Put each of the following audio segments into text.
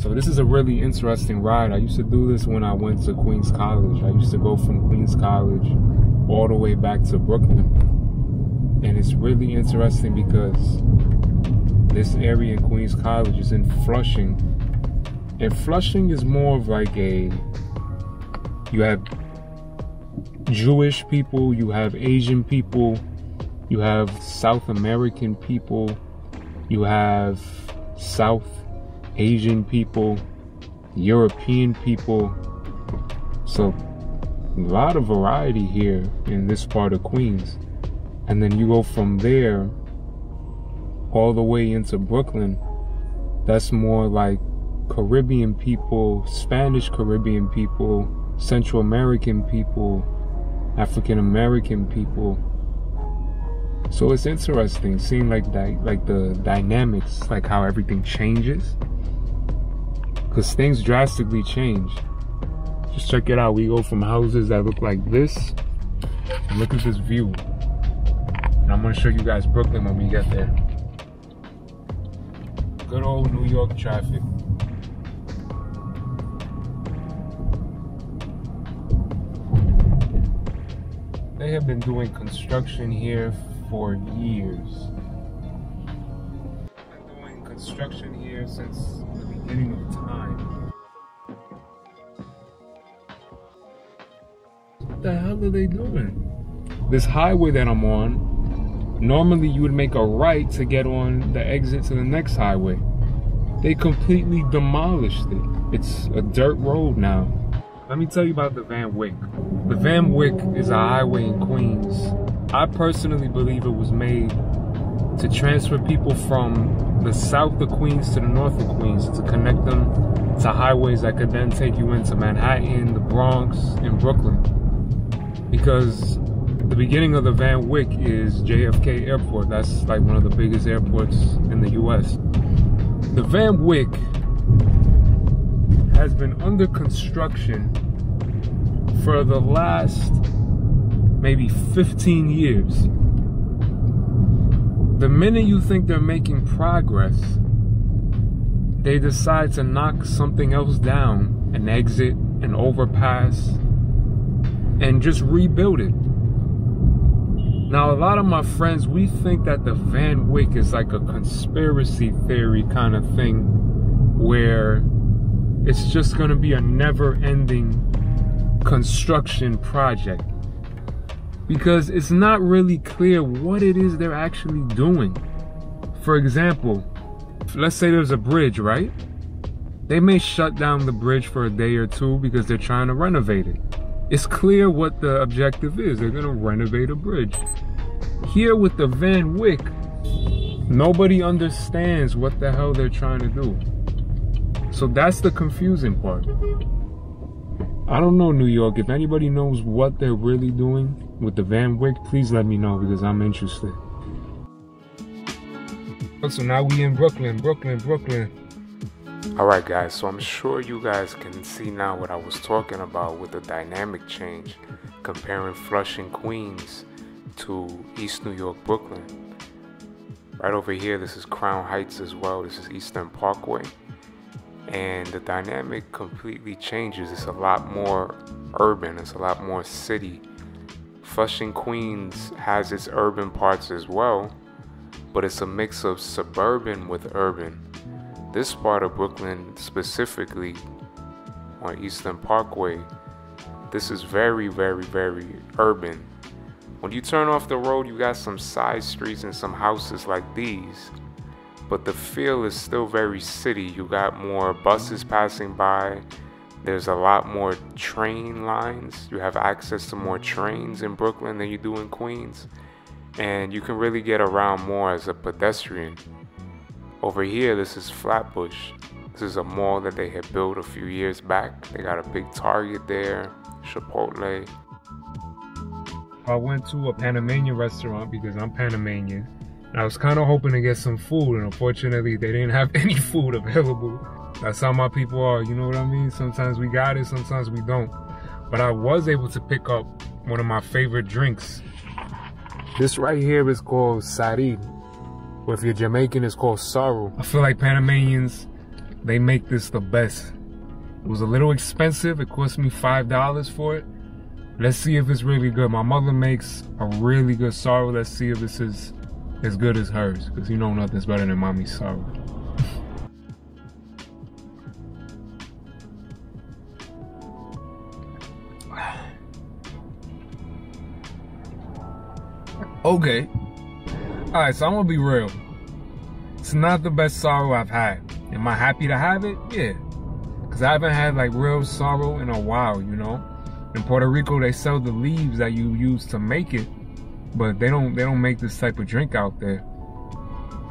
So this is a really interesting ride. I used to do this when I went to Queens College. I used to go from Queens College all the way back to Brooklyn. And it's really interesting because this area in Queens College is in Flushing. And Flushing is more of like a, you have Jewish people, you have Asian people, you have South American people, you have South Asian people, European people. So a lot of variety here in this part of Queens. And then you go from there all the way into Brooklyn. That's more like Caribbean people, Spanish Caribbean people, Central American people, African American people. So it's interesting seeing like the dynamics, like how everything changes, because things drastically change. Just check it out. We go from houses that look like this, and look at this view. And I'm gonna show you guys Brooklyn when we get there. Good old New York traffic. They have been doing construction here for years. They've been doing construction here since the beginning of time. What the hell are they doing? This highway that I'm on, normally you would make a right to get on the exit to the next highway. They completely demolished it. It's a dirt road now. Let me tell you about the Van Wyck. The Van Wyck is a highway in Queens. I personally believe it was made to transfer people from the south of Queens to the north of Queens, to connect them to highways that could then take you into Manhattan, the Bronx, and Brooklyn. Because the beginning of the Van Wyck is JFK Airport. That's like one of the biggest airports in the US. The Van Wyck has been under construction for the last maybe 15 years. The minute you think they're making progress, they decide to knock something else down, an exit, an overpass, and just rebuild it. Now, a lot of my friends, we think that the Van Wyck is like a conspiracy theory kind of thing, where it's just gonna be a never-ending construction project, because it's not really clear what it is they're actually doing. For example, let's say there's a bridge, right? They may shut down the bridge for a day or two because they're trying to renovate it. It's clear what the objective is. They're gonna renovate a bridge. Here with the Van Wyck, nobody understands what the hell they're trying to do. So that's the confusing part. I don't know, New York. If anybody knows what they're really doing with the Van Wyck, please let me know, because I'm interested. So now we in Brooklyn, Brooklyn. All right, guys. So I'm sure you guys can see now what I was talking about with the dynamic change, comparing Flushing, Queens to East New York, Brooklyn. Right over here, this is Crown Heights as well. This is Eastern Parkway. And the dynamic completely changes. It's a lot more urban, it's a lot more city. Flushing, Queens has its urban parts as well, but it's a mix of suburban with urban. This part of Brooklyn specifically, on Eastern Parkway, this is very urban. When you turn off the road, you got some side streets and some houses like these. But the feel is still very city. You got more buses passing by. There's a lot more train lines. You have access to more trains in Brooklyn than you do in Queens. And you can really get around more as a pedestrian. Over here, this is Flatbush. This is a mall that they had built a few years back. They got a big Target there, Chipotle. I went to a Panamanian restaurant because I'm Panamanian. I was kind of hoping to get some food, and unfortunately they didn't have any food available. That's how my people are, you know what I mean? Sometimes we got it, sometimes we don't. But I was able to pick up one of my favorite drinks. This right here is called sari. Or if you're Jamaican, it's called sorrel. I feel like Panamanians They make this the best. It was a little expensive. It cost me $5 for it. Let's see if it's really good. My mother makes a really good sorrel. Let's see if this is as good as hers, because you know nothing's better than mommy's sorrel. Okay. Alright, so I'm gonna be real. It's not the best sorrel I've had. Am I happy to have it? Yeah. Because I haven't had like real sorrel in a while, you know? In Puerto Rico, they sell the leaves that you use to make it, but they don't make this type of drink out there.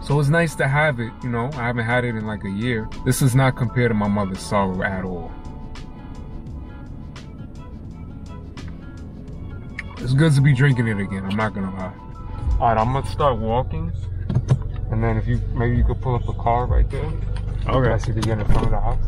So it's nice to have it, you know? I haven't had it in like a year. This is not compared to my mother's sorrel at all. It's good to be drinking it again, I'm not gonna lie. Alright, I'm gonna start walking, and then if you, maybe you could pull up a car right there. Okay. So you can get in front of the house.